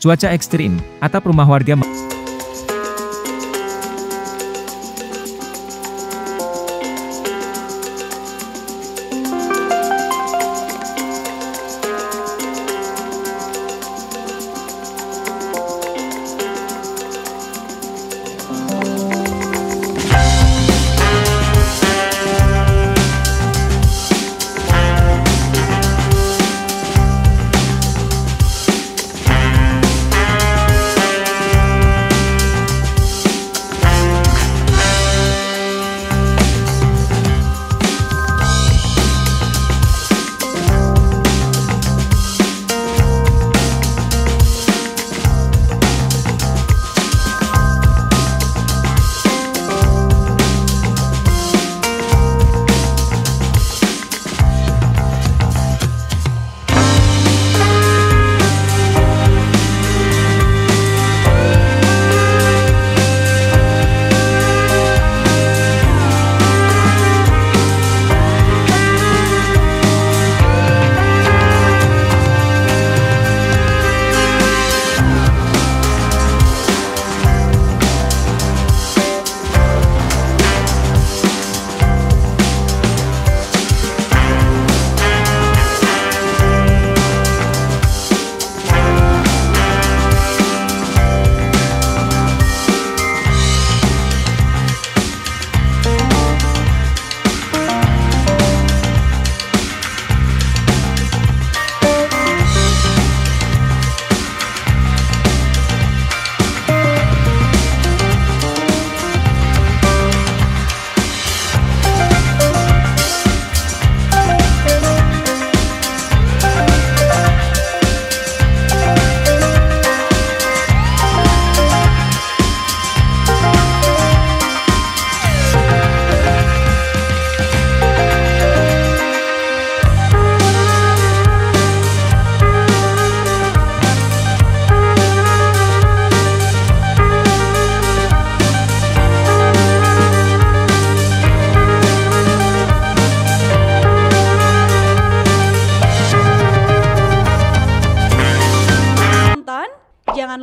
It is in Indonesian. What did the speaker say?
Cuaca ekstrim, atap rumah warga Jangan